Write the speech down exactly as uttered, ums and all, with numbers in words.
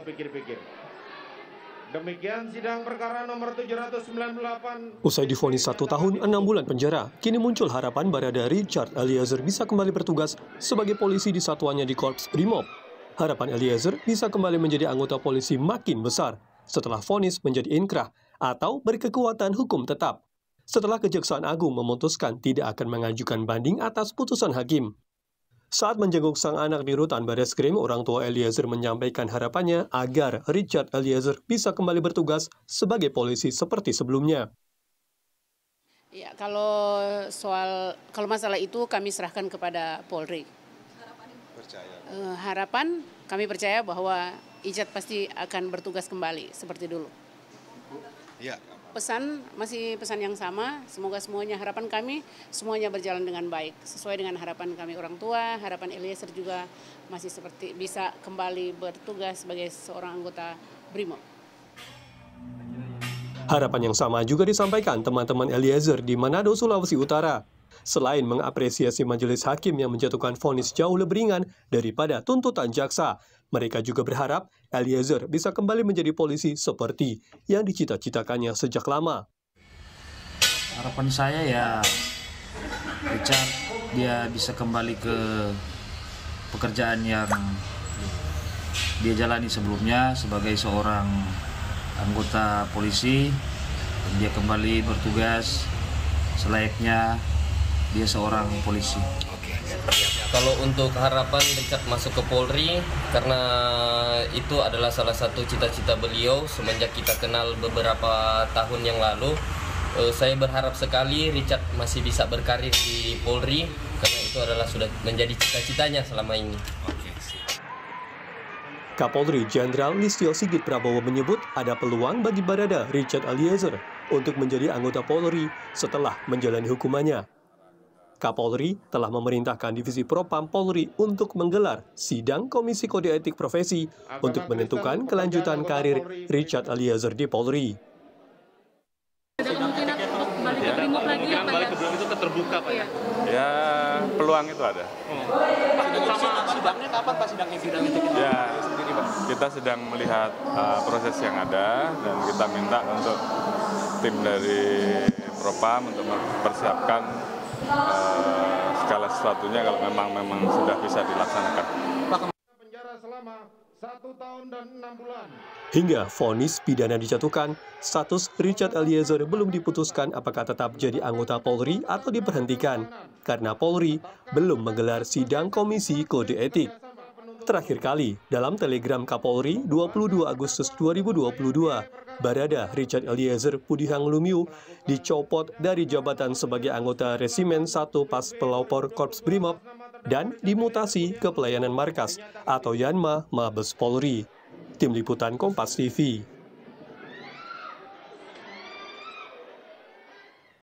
atau pikir-pikir. Demikian sidang perkara nomor tujuh ratus sembilan puluh delapan. Usai divonis satu tahun enam bulan penjara, kini muncul harapan Barada Richard Eliezer bisa kembali bertugas sebagai polisi di satuannya di Korps Brimob. Harapan Eliezer bisa kembali menjadi anggota polisi makin besar setelah vonis menjadi inkrah atau berkekuatan hukum tetap. Setelah Kejaksaan Agung memutuskan tidak akan mengajukan banding atas putusan hakim. Saat menjenguk sang anak di Rutan Bareskrim, orang tua Eliezer menyampaikan harapannya agar Richard Eliezer bisa kembali bertugas sebagai polisi seperti sebelumnya. Ya, kalau soal kalau masalah itu kami serahkan kepada Polri. Harapan, percaya. Uh, harapan kami percaya bahwa Ijat pasti akan bertugas kembali seperti dulu. Ya. Pesan masih pesan yang sama, semoga semuanya harapan kami semuanya berjalan dengan baik sesuai dengan harapan kami orang tua, harapan Eliezer juga masih seperti bisa kembali bertugas sebagai seorang anggota Brimob. Harapan yang sama juga disampaikan teman-teman Eliezer di Manado, Sulawesi Utara. Selain mengapresiasi majelis hakim yang menjatuhkan vonis jauh lebih ringan daripada tuntutan jaksa, mereka juga berharap Eliezer bisa kembali menjadi polisi seperti yang dicita-citakannya sejak lama. Harapan saya ya Richard dia bisa kembali ke pekerjaan yang dia jalani sebelumnya sebagai seorang anggota polisi. Dan dia kembali bertugas selayaknya dia seorang polisi. Kalau untuk harapan Richard masuk ke Polri, karena itu adalah salah satu cita-cita beliau semenjak kita kenal beberapa tahun yang lalu. Saya berharap sekali Richard masih bisa berkarir di Polri, karena itu adalah sudah menjadi cita-citanya selama ini. Kapolri Jenderal Listyo Sigit Prabowo menyebut ada peluang bagi Barada Richard Eliezer untuk menjadi anggota Polri setelah menjalani hukumannya. Kapolri telah memerintahkan Divisi Propam Polri untuk menggelar Sidang Komisi Kode Etik Profesi untuk menentukan kelanjutan karir Richard Eliezer di Polri. Ada kemungkinan untuk kembali ke Brimob lagi ya, Pak? Kemungkinan itu terbuka, Pak. Ya, peluang itu ada. Sidangnya kapan, Pak? Sidangnya sidang itu kita sendiri, Pak. Kita sedang melihat uh, proses yang ada dan kita minta untuk tim dari Propam untuk mempersiapkan Uh, segala sesuatunya kalau memang memang sudah bisa dilaksanakan. Penjara selama satu tahun dan enam bulan. Hingga vonis pidana dijatuhkan, status Richard Eliezer belum diputuskan apakah tetap jadi anggota Polri atau diberhentikan, karena Polri belum menggelar sidang komisi kode etik. Terakhir kali dalam telegram Kapolri dua puluh dua Agustus dua ribu dua puluh dua. Barada Richard Eliezer Pudihang Lumio dicopot dari jabatan sebagai anggota Resimen satu Pas Pelopor Korps Brimob dan dimutasi ke pelayanan markas atau Yanma Mabes Polri. Tim Liputan Kompas T V.